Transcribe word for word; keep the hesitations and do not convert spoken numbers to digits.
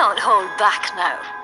Don't hold back now.